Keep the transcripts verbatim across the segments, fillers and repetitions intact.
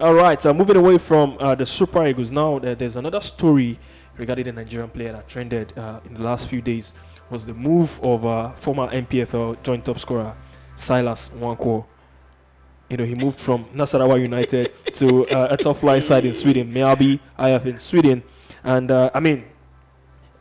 All right, uh, moving away from uh, the Super Eagles now, uh, there's another story regarding the Nigerian player that trended uh, in the last few days. Was the move of uh, former N P F L joint top scorer Silas Nwankwo. You know, he moved from Nasarawa United to uh, a top flight side in Sweden, Mjällby A I F in Sweden. And uh, I mean,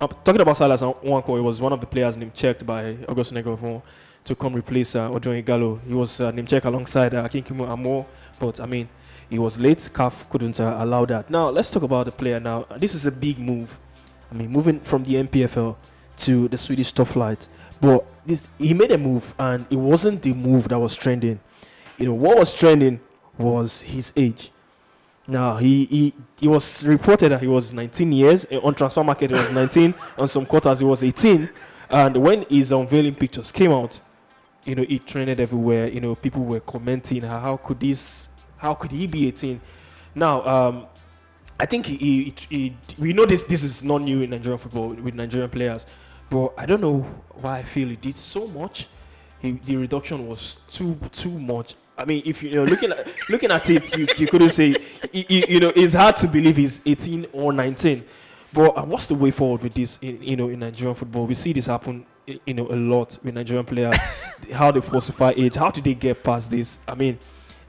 I'm talking about Silas Nwankwo, he was one of the players named checked by August Negrevo to come replace uh, Odroni Gallo. He was uh, named checked alongside uh, Akinkunmi Amo, but I mean, he was late. C A F couldn't uh, allow that. Now, let's talk about the player now. This is a big move. I mean, moving from the N P F L to the Swedish top flight. But this, he made a move, and it wasn't the move that was trending. You know, what was trending was his age. Now, he he, he was reported that he was nineteen years. On transfer market, he was nineteen. On some quarters, he was eighteen. And when his unveiling pictures came out, you know, it trended everywhere. You know, people were commenting, how could this... How could he be eighteen? Now, um, I think he, he, he, we know this. This is not new in Nigerian football with Nigerian players, but I don't know why I feel he did so much. He, the reduction was too too much. I mean, if you, you know, looking at looking at it, you, you couldn't say. You, you, you know, it's hard to believe he's eighteen or nineteen. But uh, what's the way forward with this? In, you know, in Nigerian football, we see this happen. You know, a lot with Nigerian players. How they falsify age. How do they get past this? I mean.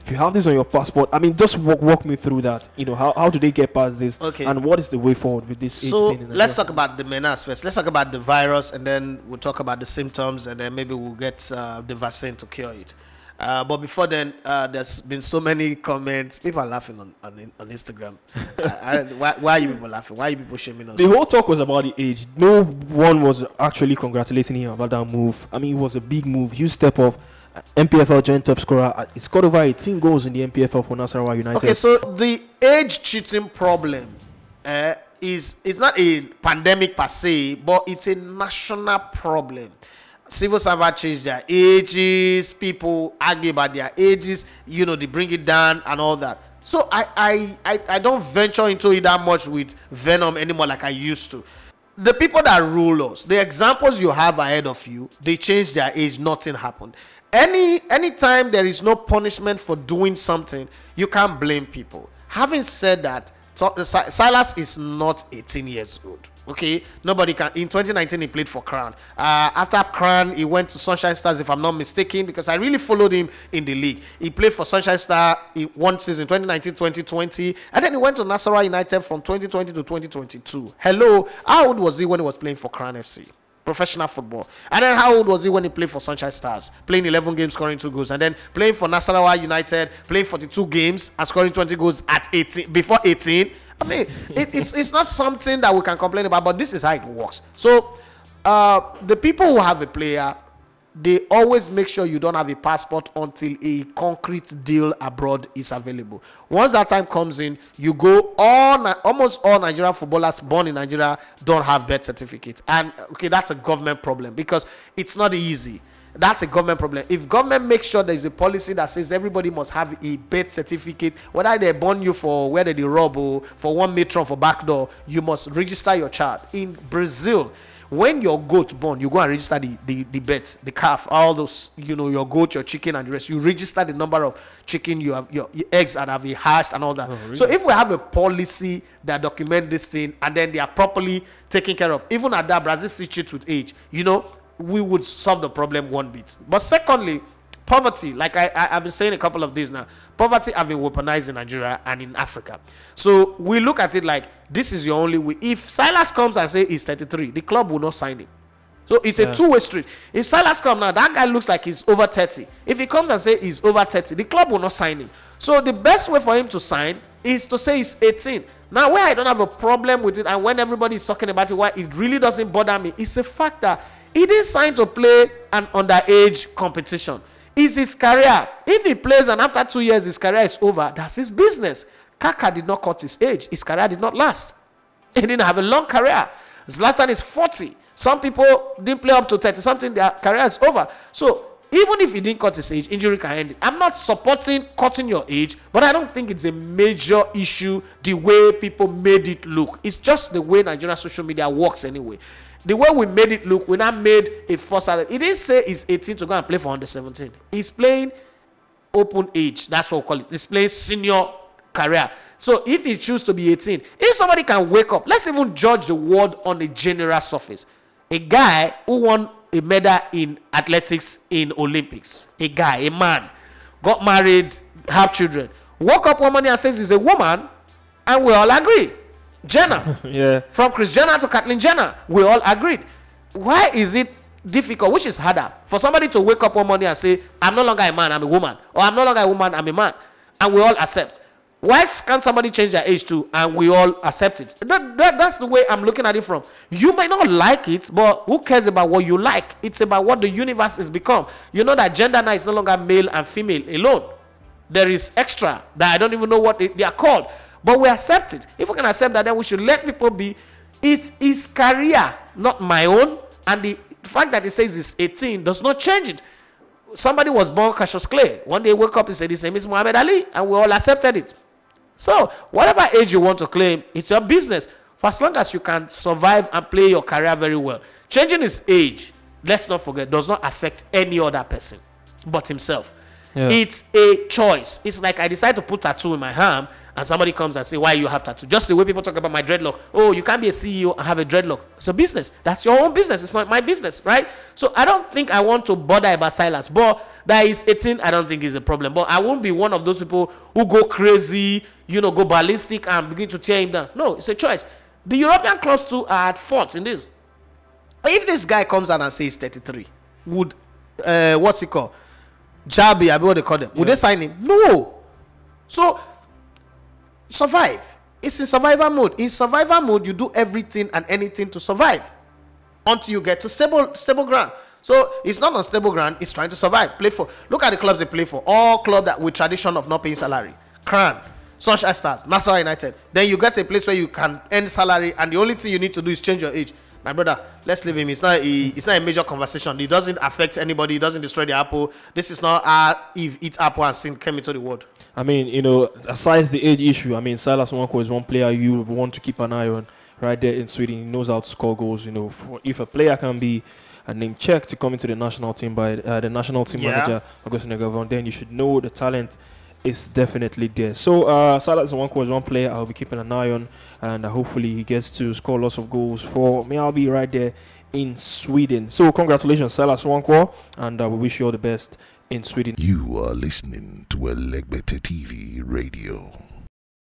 If you have this on your passport, I mean, just walk walk me through that. You know, how, how do they get past this? Okay. And what is the way forward with this? So let's talk about the menace first. Let's talk about the virus, and then we'll talk about the symptoms, and then maybe we'll get uh, the vaccine to cure it. Uh, but before then, uh, there's been so many comments. People are laughing on on, on Instagram. I, I, why, why are you people laughing? Why are you people shaming us? The whole talk was about the age. No one was actually congratulating him about that move. I mean, it was a big move. You step up. N P F L joint top scorer. He scored over eighteen goals in the N P F L for Nasarawa United. Okay, so the age cheating problem uh, is it's not a pandemic per se, but it's a national problem. Civil servants change their ages. People argue about their ages. You know, they bring it down and all that. So I I I, I don't venture into it that much with venom anymore like I used to. The people that rule us, the examples you have ahead of you, they change their age. Nothing happened. Any anytime there is no punishment for doing something, you can't blame people. Having said that, Silas is not eighteen years old. Okay, nobody can. In twenty nineteen, he played for Crown. Uh, after Crown, he went to Sunshine Stars, if I'm not mistaken, because I really followed him in the league. He played for Sunshine Stars in one season, twenty nineteen twenty twenty, and then he went to Nasarawa United from twenty twenty to twenty twenty-two. Hello, how old was he when he was playing for Crown F C? Professional football. And then how old was he when he played for Sunshine Stars? Playing eleven games, scoring two goals. And then playing for Nasarawa United, playing forty-two games and scoring twenty goals at eighteen, before eighteen. I mean, it, it's, it's not something that we can complain about, but this is how it works. So, uh, the people who have a player, they always make sure you don't have a passport until a concrete deal abroad is available. Once that time comes in, you go on. Almost all Nigerian footballers born in Nigeria don't have birth certificate. And, okay, that's a government problem because it's not easy. That's a government problem. If government makes sure there's a policy that says everybody must have a birth certificate, whether they burn you for, whether they rob or for one matron for backdoor, you must register your child. In Brazil, when your goat born, you go and register the, the, the birth, the calf, all those, you know, your goat, your chicken and the rest. You register the number of chicken, you have, your, your eggs that have been hatched and all that. Oh, really? So if we have a policy that document this thing and then they are properly taken care of, even at that, Brazil still cheats with age, you know, we would solve the problem one bit. But secondly, poverty, like I, I, I've been saying a couple of days now, poverty have been weaponized in Nigeria and in Africa. So we look at it like this is your only way. If Silas comes and says he's thirty-three, the club will not sign him. So it's yeah. a two-way street. If Silas comes now, that guy looks like he's over thirty. If he comes and says he's over thirty, the club will not sign him. So the best way for him to sign is to say he's eighteen. Now, where I don't have a problem with it and when everybody is talking about it, why it really doesn't bother me, it's a fact that he didn't sign to play an underage competition. Is his career. If he plays and after two years his career is over, that's his business. Kaka did not cut his age. His career did not last. He didn't have a long career. Zlatan is forty. Some people didn't play up to thirty. Something, their career is over. So, even if he didn't cut his age, injury can end it. I'm not supporting cutting your age, but I don't think it's a major issue the way people made it look. It's just the way Nigerian social media works anyway. The way we made it look, we now made a force out of it. He didn't say he's eighteen to go and play for under seventeen. He's playing open age. That's what we call it. He's playing senior career. So if he chooses to be eighteen, if somebody can wake up, let's even judge the world on a general surface. A guy who won a medal in athletics in Olympics, a guy, a man, got married, have children, woke up one morning and says he's a woman, and we all agree. Jenner, yeah. From Kris Jenner to Caitlyn Jenner, we all agreed. Why is it difficult, which is harder, for somebody to wake up one morning and say, I'm no longer a man, I'm a woman, or I'm no longer a woman, I'm a man, and we all accept? Why can't somebody change their age too, and we all accept it? That, that, that's the way I'm looking at it from. You might not like it, but who cares about what you like? It's about what the universe has become. You know that gender now is no longer male and female alone. There is extra that I don't even know what it, they are called. But we accept it. If we can accept that, then we should let people be. It is career, not my own. And the fact that it says it's eighteen does not change it. Somebody was born Cassius Clay. One day woke up and said his name is Muhammad Ali, and we all accepted it. So whatever age you want to claim, it's your business. For as long as you can survive and play your career very well. Changing his age, let's not forget, does not affect any other person but himself. Yeah. It's a choice. It's like I decide to put tattoo in my arm and somebody comes and say, why you have tattoo? Just the way people talk about my dreadlock. Oh, you can't be a C E O and have a dreadlock. It's a business. That's your own business. It's not my business, right? So I don't think I want to bother about Silas. But that is eighteen, I don't think is a problem. But I won't be one of those people who go crazy, you know, go ballistic and begin to tear him down. No, it's a choice. The European clubs too are at fault in this. If this guy comes out and says thirty-three, would, uh, what's he called? Jabi, I mean, what they call them. Yeah. Would they sign him? No. So, survive. It's in survival mode. In survival mode, you do everything and anything to survive until you get to stable stable ground. So, it's not on stable ground. It's trying to survive. Play for. Look at the clubs they play for. All clubs that with tradition of not paying salary. Crown, Sunshine Stars, Nasarawa United. Then you get a place where you can earn salary and the only thing you need to do is change your age. My brother, let's leave him. It's not, a, it's not a major conversation. It doesn't affect anybody. It doesn't destroy the apple. This is not how Eve eat apple and sin came into the world. I mean, you know, aside the age issue, I mean, Silas Nwankwo is one player you want to keep an eye on right there in Sweden. He knows how to score goals, you know. For, if a player can be a name check to come into the national team by uh, the national team yeah. manager, Augustine Gavon, then you should know the talent is definitely there. So, uh, Silas Nwankwo is one player I'll be keeping an eye on, and uh, hopefully he gets to score lots of goals for me. I'll be right there in Sweden. So, congratulations, Silas Nwankwo, and uh, we wish you all the best in Sweden. You are listening to ELEGBETE T V Radio.